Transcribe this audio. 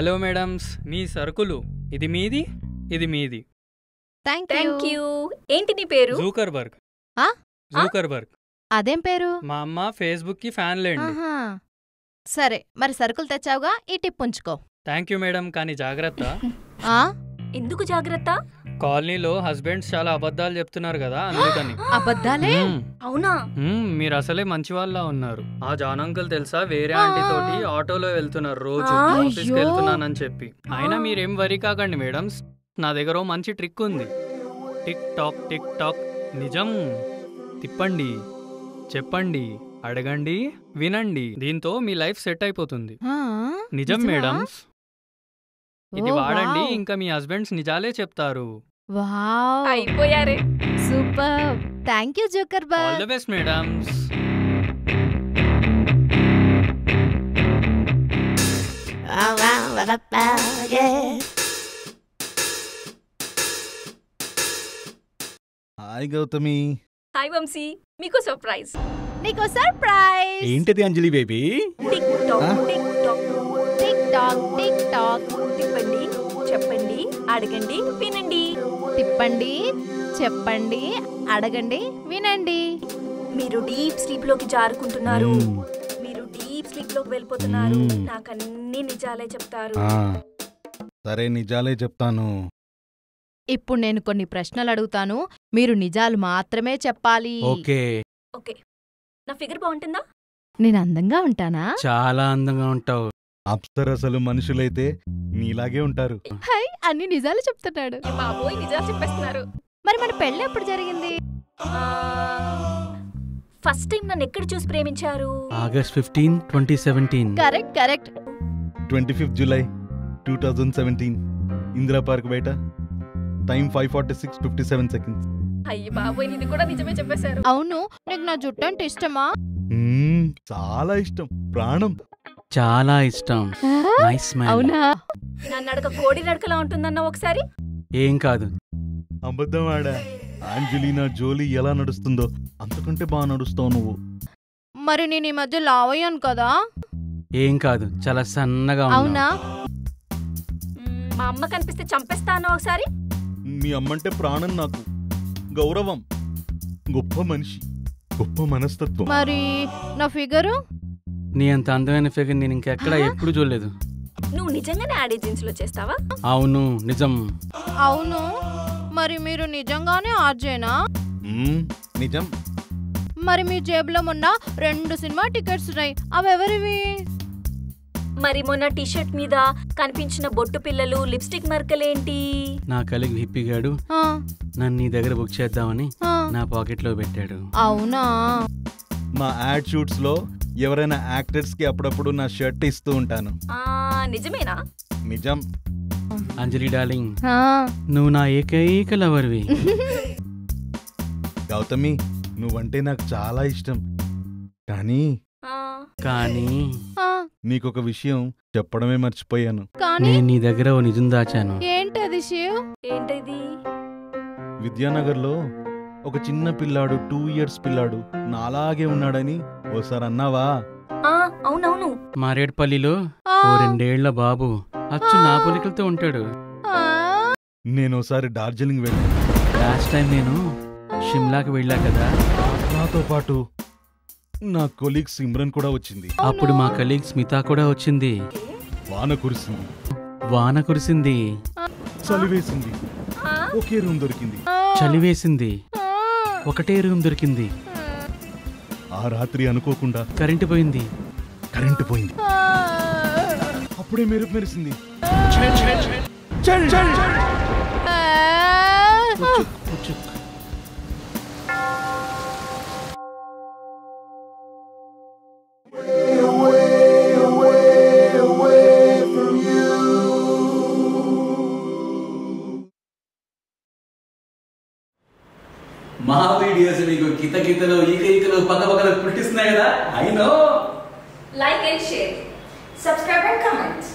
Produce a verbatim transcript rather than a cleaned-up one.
Hello madams, మీ సర్కులు ఇది మీది ఇది మీది. థాంక్యూ. ఏంటి నీ పేరు? జూకర్బర్గ్. ఆ జూకర్బర్గ్ అదేం పేరు? మా అమ్మ ఫేస్బుక్ కి ఫ్యాన్ లేండి. సరే మరి సర్కులు తెచ్చావుగా, ఈ టిప్ ఉంచుకో. థాంక్యూ మేడం, కానీ జాగ్రత్త. ఆ ఎందుకు జాగ్రత్త? కాలనీలో హస్బెండ్స్ చాలా అబద్ధాలు చెప్తున్నారు కదా, అందుకని. అబద్ధాలే? అవునా? మీరు అసలే మంచి వాళ్ళ ఉన్నారు. ఆ జాన్ అంకుల్ తెలుసా, వేరే ఆంటీ తోటి ఆటోలో వెళ్తున్నారు రోజు, ఆఫీస్కి వెళ్తున్నానని చెప్పి. అయినా మీరేం వరీ కాకండి మేడమ్స్, నా దగ్గర మంచి ట్రిక్ ఉంది. టిక్ టాక్ టిక్ టాక్, నిజం తిప్పండి, చెప్పండి, అడగండి, వినండి. దీంతో మీ లైఫ్ సెట్ అయిపోతుంది. నిజం మేడమ్స్, ఇది వాడండి, ఇంకా మీ హస్బెండ్స్ నిజాలే చెప్తారు. వావ్, అయిపోయారే, super. Thank you Zuckerberg. All the best madams. Hi Gautami. Hi Vamsi, మీకు సర్ప్రైజ్. నీకు సర్ప్రైజ్ ఏంటిది Anjali baby? Tick tock tick tock tick tock tick tock, తిప్పండి, చెప్పండి, అడగండి, వినండి. తిప్పండి, చెప్పండి, అడగండి, వినండి. మీరు డీప్ స్లీప్ లోకి జారుకుంటున్నారు, మీరు డీప్ స్లీప్ లోకి వెళ్ళిపోతున్నారు. నాకు అన్ని నిజాలే చెప్తారు. సరే నిజాలే చెప్తాను. ఇప్పుడు నేను కొన్ని ప్రశ్నలు అడుగుతాను, మీరు నిజాలు మాత్రమే చెప్పాలి. Okay okay. నా ఫిగర్ బాగుంటుందా? నేను అందంగా ఉంటానా? చాలా అందంగా ఉంటావు. అప్సరసలు మనుషులైతే నీలాగే ఉంటారు. హై, అన్ని నిజాలు చెప్తున్నాడు. బాబోయ్, నిజాలు చెప్పేస్తున్నారు. మరి మన పెళ్ళి ఎప్పుడు జరిగింది? ఫస్ట్ టైం నన్ను ఎక్కడ చూసి ప్రేమించారు? August fifteen twenty seventeen. Correct correct. Twenty fifth July two thousand seventeen, Indira park బయట, time five forty six fifty seven seconds. అయ్య బాబోయ్, నిన్ను కూడా నిజమే చెప్పేశారు. అవును, నీకు నా జుట్టు అంటే ఇష్టమా? చాలా ఇష్టం, ప్రాణం, చాలా ఇష్టం. Nice man. అవునా? నా నడక కోడి నడకలా ఉంటుందన్న ఒకసారి. ఏం కాదు, అబద్ధం ఆడా. అంజలినా జోలీ ఎలా నడుస్తుందో అంతకంటే బాగా నడుస్తావు నువ్వు. మరి నేను ఈ మధ్య లావ్ అయ్యాను కదా? ఏం కాదు, చాలా సన్నగా. అవునా? మా అమ్మ కనిపిస్తే చంపేస్తా అన్న ఒకసారి. మీ అమ్మంటే ప్రాణం నాకు, గౌరవం, గొప్ప మనిషి, గొప్ప మనస్తత్వం. మరి నా ఫిగరు? నీ అంత అందమైన ఫిగర్ నేను ఇంకెక్కడా ఎప్పుడు చూడలేదు. నువ్వు నిజంగానే యాడ్ ఏజెన్సీ లో చేస్తావా? అవును, నిజం. అవును, మరి మీరు నిజంగానే ఆర్జేనా? నిజం. మరి మీ జేబులో మొన్న రెండు సినిమా టికెట్స్ ఉన్నాయి, అవి ఎవరివి? మరి మొన్న టీ షర్ట్ మీద కనిపించిన బొట్టు పిల్లలు, లిప్స్టిక్ మరకలేంటి? నా కలీగ్ హిప్పిగాడు నన్ను నీ దగ్గర బుక్ చేద్దామని నా పాకెట్ లో పెట్టాడు. అవునా? మా యాడ్ షూట్స్ లో ఎవరైనా యాక్టర్స్ కి అప్పుడప్పుడు నా షర్ట్ ఇస్తూ ఉంటాను. నిజమేనా? నిజం. అంజలి డార్లింగ్, నువ్వు నా ఏకైక లవర్వి. గౌతమి, నువ్వంటే నాకు చాలా ఇష్టం. కానీ కానీ నీకొక విషయం చెప్పడమే మర్చిపోయాను. నేను నీ దగ్గర ఓ నిజం దాచాను. ఏంటది శివ్? ఏంటది? విద్యానగర్ లో ఒక చిన్న పిల్లాడు, టూ ఇయర్స్ పిల్లాడు, నాలాగే ఉన్నాడని ఓసారి అన్నావా? అవునవును. మారేడుపల్లిలో ఓ రెండేళ్ల బాబు అచ్చు నా పొలికలతో ఉంటాడు. నేను ఓసారి డార్జిలింగ్ వెళ్ళాను. లాస్ట్ టైం నేను షిమ్లాకి వెళ్ళా కదా, నాతో పాటు నా కొలీగ్స్ ఇమ్రాన్ కూడా వచ్చింది. అప్పుడు మా కొలీగ్స్ మితా కూడా వచ్చింది. వాన కురిసింది, వాన కురిసింది, చలివేసింది, ఒకే రూమ్ దొరికింది. చలివేసింది, ఒకటే రూమ్ దొరికింది. ఆ రాత్రి అనుకోకుండా కరెంటు పోయింది. కరెంటు పోయింది అప్పుడే మెరుపు మెరిసింది. మా వీడియోస్ మీకు కిత కితలో ఈకైకలో పక్క పక్కన పుట్టిస్తున్నాయి కదా. I know. Like and share, subscribe and comment.